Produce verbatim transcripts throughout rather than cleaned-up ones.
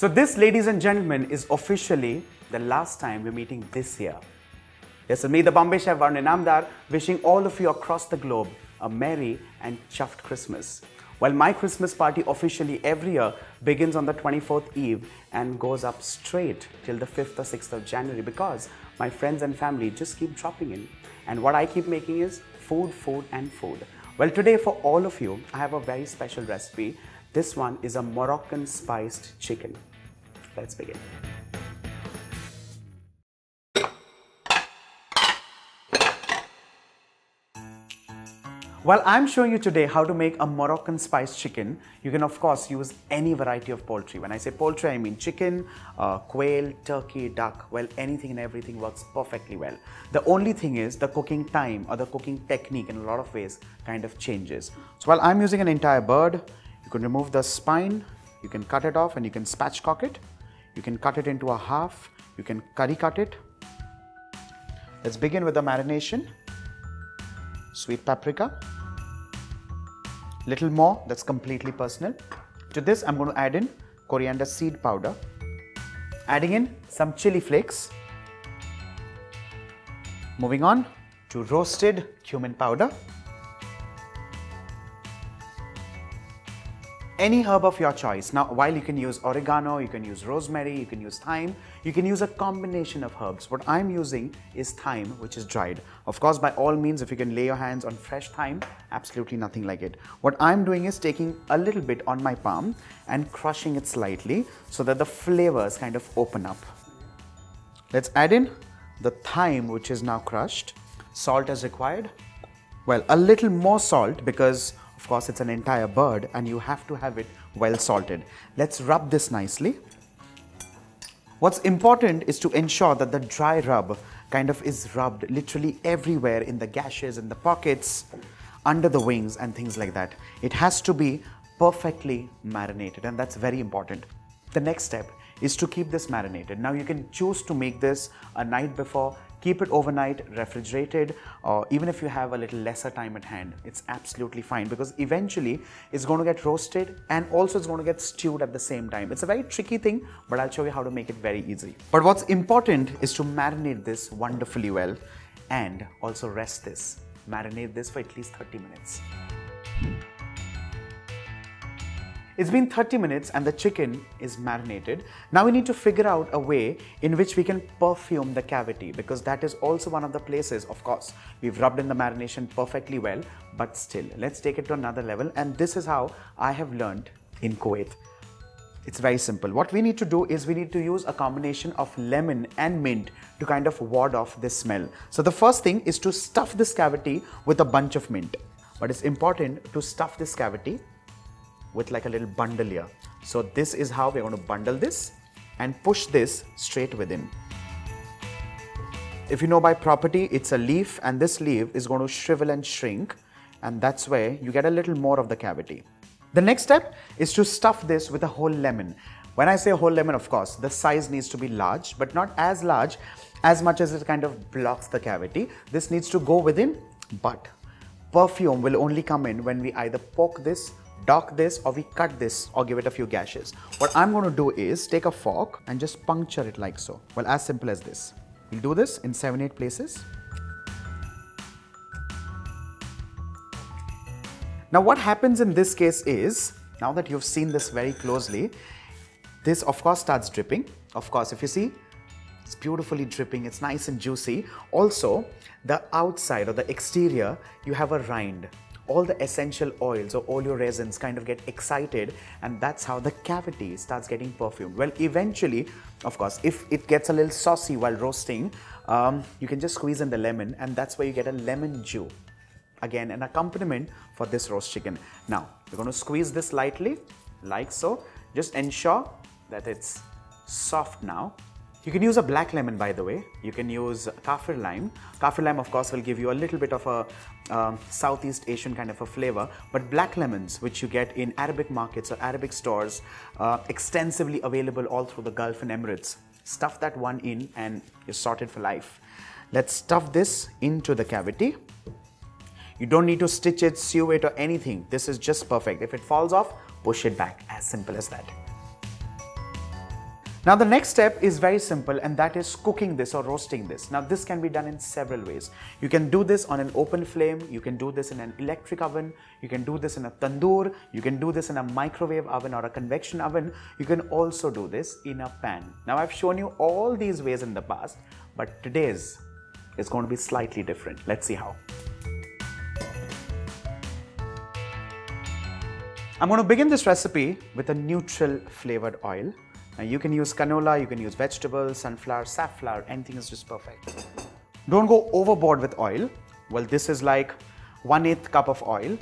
So this, ladies and gentlemen, is officially the last time we're meeting this year. Yes, and me, the Bombay Chef Varun Inamdar, wishing all of you across the globe a merry and chuffed Christmas. While my Christmas party officially every year begins on the twenty-fourth Eve and goes up straight till the fifth or sixth of January, because my friends and family just keep dropping in. And what I keep making is food, food and food. Well, today for all of you, I have a very special recipe. This one is a Moroccan spiced chicken. Let's begin. While I'm showing you today how to make a Moroccan spiced chicken, you can of course use any variety of poultry. When I say poultry, I mean chicken, uh, quail, turkey, duck. Well, anything and everything works perfectly well. The only thing is the cooking time or the cooking technique in a lot of ways kind of changes. So while I'm using an entire bird, you can remove the spine, you can cut it off and you can spatchcock it. You can cut it into a half, you can curry cut it. Let's begin with the marination. Sweet paprika. Little more, that's completely personal. To this, I'm going to add in coriander seed powder. Adding in some chili flakes. Moving on to roasted cumin powder. Any herb of your choice. Now, while you can use oregano, you can use rosemary, you can use thyme, you can use a combination of herbs. What I'm using is thyme, which is dried. Of course, by all means, if you can lay your hands on fresh thyme, absolutely nothing like it. What I'm doing is taking a little bit on my palm and crushing it slightly so that the flavors kind of open up. Let's add in the thyme, which is now crushed. Salt as required. Well, a little more salt because of course, it's an entire bird and you have to have it well salted. Let's rub this nicely. What's important is to ensure that the dry rub kind of is rubbed literally everywhere, in the gashes, in the pockets, under the wings and things like that. It has to be perfectly marinated, and that's very important. The next step is to keep this marinated. Now you can choose to make this a night before, keep it overnight, refrigerated, or even if you have a little lesser time at hand, it's absolutely fine, because eventually it's going to get roasted and also it's going to get stewed at the same time. It's a very tricky thing, but I'll show you how to make it very easy. But what's important is to marinate this wonderfully well and also rest this. Marinate this for at least thirty minutes. It's been thirty minutes and the chicken is marinated. Now we need to figure out a way in which we can perfume the cavity, because that is also one of the places, of course, we've rubbed in the marination perfectly well, but still, let's take it to another level, and this is how I have learned in Kuwait. It's very simple. What we need to do is we need to use a combination of lemon and mint to kind of ward off this smell. So the first thing is to stuff this cavity with a bunch of mint, but it's important to stuff this cavity with like a little bundle here. So this is how we're going to bundle this and push this straight within. If you know by property, it's a leaf, and this leaf is going to shrivel and shrink, and that's where you get a little more of the cavity. The next step is to stuff this with a whole lemon. When I say whole lemon, of course, the size needs to be large, but not as large as much as it kind of blocks the cavity. This needs to go within, but perfume will only come in when we either poke this, dock this, or we cut this or give it a few gashes. What I'm going to do is take a fork and just puncture it like so. Well, as simple as this. We'll do this in seven, eight places. Now what happens in this case is, now that you've seen this very closely, this of course starts dripping. Of course, if you see, it's beautifully dripping, it's nice and juicy. Also, the outside or the exterior, you have a rind. All the essential oils or oleoresins kind of get excited, and that's how the cavity starts getting perfumed. Well, eventually, of course, if it gets a little saucy while roasting, um, you can just squeeze in the lemon, and that's where you get a lemon juice. Again, an accompaniment for this roast chicken. Now, you're going to squeeze this lightly, like so. Just ensure that it's soft now. You can use a black lemon, by the way. You can use Kaffir Lime. Kaffir Lime, of course, will give you a little bit of a uh, Southeast Asian kind of a flavor. But black lemons, which you get in Arabic markets or Arabic stores, uh, extensively available all through the Gulf and Emirates. Stuff that one in and you're sorted for life. Let's stuff this into the cavity. You don't need to stitch it, sew it or anything. This is just perfect. If it falls off, push it back. As simple as that. Now the next step is very simple, and that is cooking this or roasting this. Now this can be done in several ways. You can do this on an open flame, you can do this in an electric oven, you can do this in a tandoor, you can do this in a microwave oven or a convection oven, you can also do this in a pan. Now I've shown you all these ways in the past, but today's is going to be slightly different. Let's see how. I'm going to begin this recipe with a neutral flavored oil. Now you can use canola, you can use vegetables, sunflower, safflower, anything is just perfect. Don't go overboard with oil. Well, this is like one eighth cup of oil.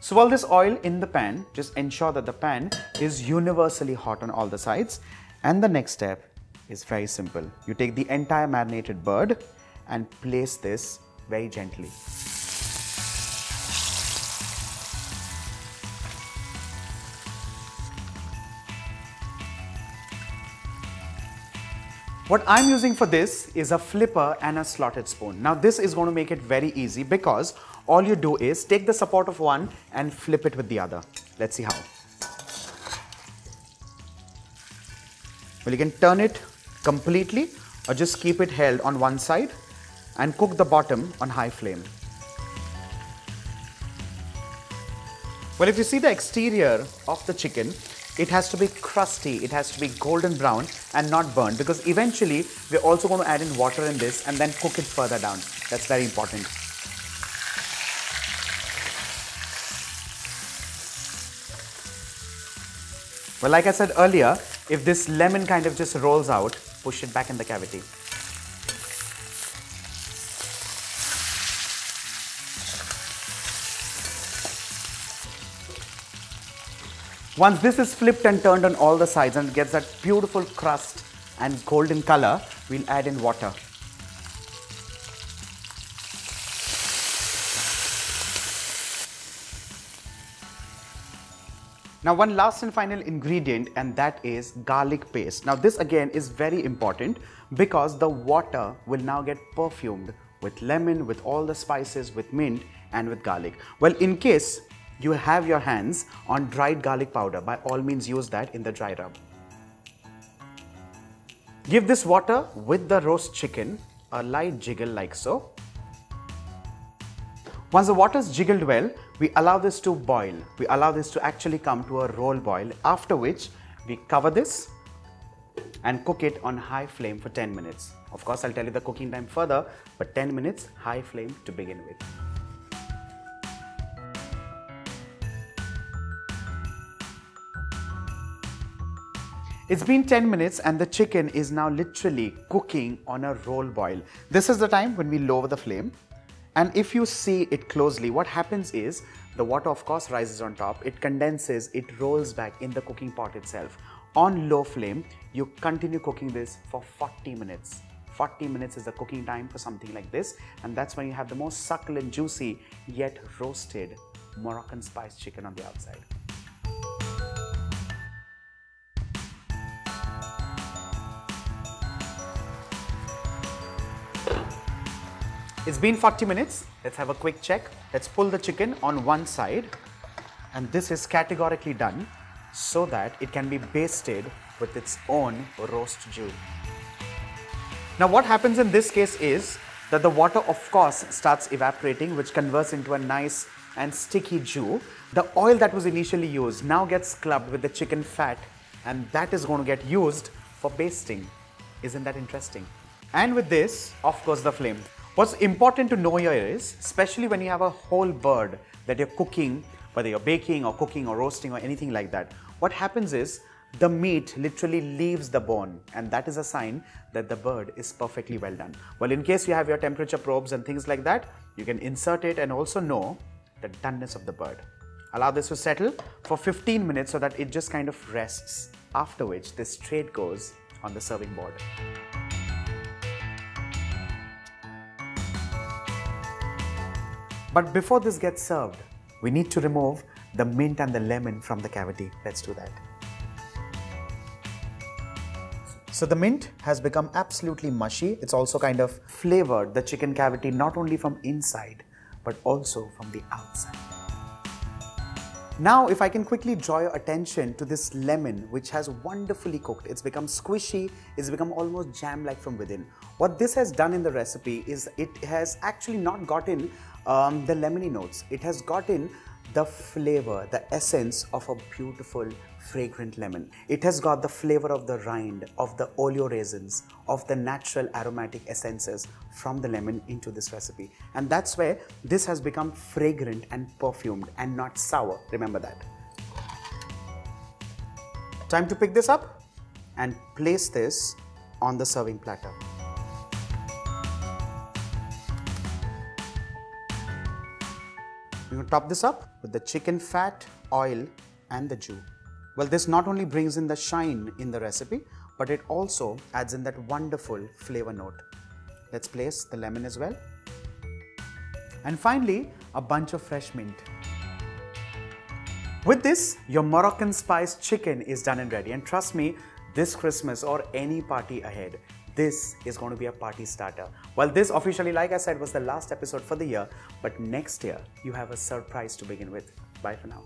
So while this oil in the pan, just ensure that the pan is universally hot on all the sides. And the next step is very simple. You take the entire marinated bird and place this very gently. What I'm using for this is a flipper and a slotted spoon. Now this is going to make it very easy because all you do is take the support of one and flip it with the other. Let's see how. Well, you can turn it completely or just keep it held on one side and cook the bottom on high flame. Well, if you see the exterior of the chicken, it has to be crusty, it has to be golden brown and not burnt, because eventually we're also going to add in water in this and then cook it further down. That's very important. Well, like I said earlier, if this lemon kind of just rolls out, push it back in the cavity. Once this is flipped and turned on all the sides and gets that beautiful crust and golden color, we'll add in water. Now one last and final ingredient, and that is garlic paste. Now this again is very important because the water will now get perfumed with lemon, with all the spices, with mint and with garlic. Well, in case you have your hands on dried garlic powder, by all means use that in the dry rub. Give this water with the roast chicken a light jiggle like so. Once the water is jiggled well, we allow this to boil. We allow this to actually come to a roll boil, after which we cover this and cook it on high flame for ten minutes. Of course, I'll tell you the cooking time further, but ten minutes high flame to begin with. It's been ten minutes and the chicken is now literally cooking on a roll boil. This is the time when we lower the flame, and if you see it closely, what happens is the water of course rises on top, it condenses, it rolls back in the cooking pot itself. On low flame, you continue cooking this for forty minutes. forty minutes is the cooking time for something like this, and that's when you have the most succulent, juicy yet roasted Moroccan spiced chicken on the outside. It's been forty minutes. Let's have a quick check. Let's pull the chicken on one side, and this is categorically done so that it can be basted with its own roast jus. Now what happens in this case is that the water of course starts evaporating, which converts into a nice and sticky jus. The oil that was initially used now gets clubbed with the chicken fat, and that is going to get used for basting. Isn't that interesting? And with this, of course, the flame. What's important to know here is, especially when you have a whole bird that you're cooking, whether you're baking or cooking or roasting or anything like that, what happens is the meat literally leaves the bone, and that is a sign that the bird is perfectly well done. Well, in case you have your temperature probes and things like that, you can insert it and also know the doneness of the bird. Allow this to settle for fifteen minutes so that it just kind of rests, after which this straight goes on the serving board. But before this gets served, we need to remove the mint and the lemon from the cavity. Let's do that. So the mint has become absolutely mushy. It's also kind of flavored the chicken cavity, not only from inside, but also from the outside. Now if I can quickly draw your attention to this lemon, which has wonderfully cooked. It's become squishy, it's become almost jam-like from within. What this has done in the recipe is it has actually not gotten um, the lemony notes. It has gotten the flavor, the essence of a beautiful fragrant lemon. It has got the flavor of the rind, of the oleo raisins, of the natural aromatic essences from the lemon into this recipe. And that's where this has become fragrant and perfumed and not sour. Remember that. Time to pick this up and place this on the serving platter. We're going to top this up with the chicken fat, oil and the jus. Well, this not only brings in the shine in the recipe, but it also adds in that wonderful flavor note. Let's place the lemon as well. And finally, a bunch of fresh mint. With this, your Moroccan spiced chicken is done and ready. And trust me, this Christmas or any party ahead, this is going to be a party starter. Well, this officially, like I said, was the last episode for the year, but next year you have a surprise to begin with. Bye for now.